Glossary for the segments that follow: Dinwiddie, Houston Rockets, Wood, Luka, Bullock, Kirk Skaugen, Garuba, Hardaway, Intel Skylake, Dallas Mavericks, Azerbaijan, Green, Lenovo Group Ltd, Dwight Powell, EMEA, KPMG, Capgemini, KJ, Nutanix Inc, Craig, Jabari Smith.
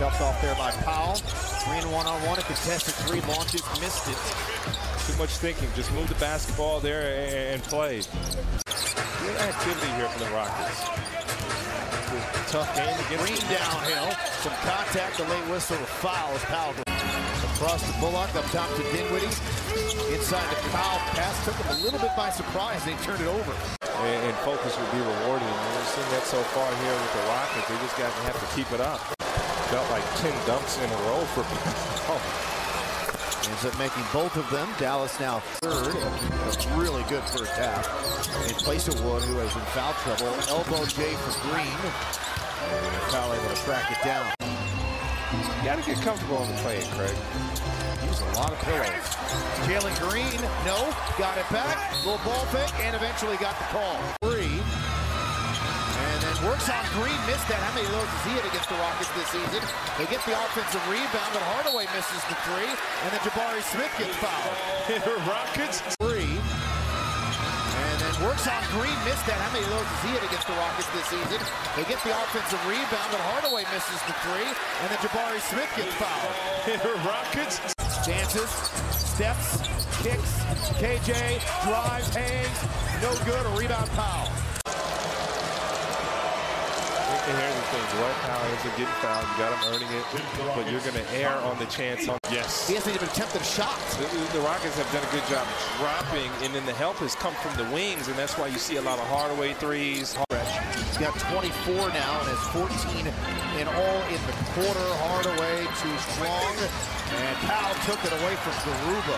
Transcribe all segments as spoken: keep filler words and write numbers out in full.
Helped off there by Powell. Green one-on-one, a contested three, launches, missed it. Too much thinking, just move the basketball there and play. Good activity here from the Rockets. It's a tough game to get. Green downhill, some contact, a late whistle, a foul as Powell goes. Across to Bullock, up top to Dinwiddie. Inside to Powell, pass took him a little bit by surprise, they turned it over. And, and focus would be rewarded. We've seen that so far here with the Rockets. They just got to have to keep it up. Felt like ten dunks in a row for Powell. Ends up making both of them. Dallas now third. A really good first half. In place of Wood, who is in foul trouble. Elbow J for Green. And Powell able to track it down. You got to get comfortable on the play, Craig. Use a lot of pillows. Jalen Green, no, got it back. Little ball fake, and eventually got the call. Three. And then works on Green, missed that. How many loads has he hit against the Rockets this season? They get the offensive rebound, but Hardaway misses the three. And then Jabari Smith gets fouled. The Rockets. Three. And then works on Green, missed that. How many loads has he hit against the Rockets this season? They get the offensive rebound, but Hardaway misses the three. And then Jabari Smith gets fouled. The Rockets. Dances, steps, kicks, K J, drives, hangs, no good, a rebound Powell. And here's the thing, Dwight Powell ends up getting fouled, you got him earning it, but you're going to err on the chance. On yes. He hasn't even attempted a shot. The, the Rockets have done a good job dropping, and then the help has come from the wings, and that's why you see a lot of Hardaway threes. He's got twenty-four now and has fourteen in all in the quarter. Hardaway too strong, and Powell took it away from Garuba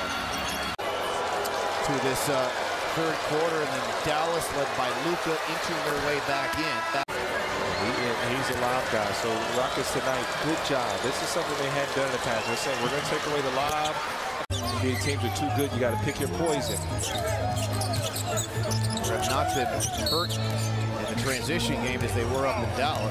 to this uh, third quarter, and then Dallas led by Luka inching their way back in. That he, he's a live guy, so Rockets tonight, good job. This is something they had done in the past. They said we're going to take away the lob. The teams are too good. You got to pick your poison. They have not been hurt. Transition game as they were up in Dallas.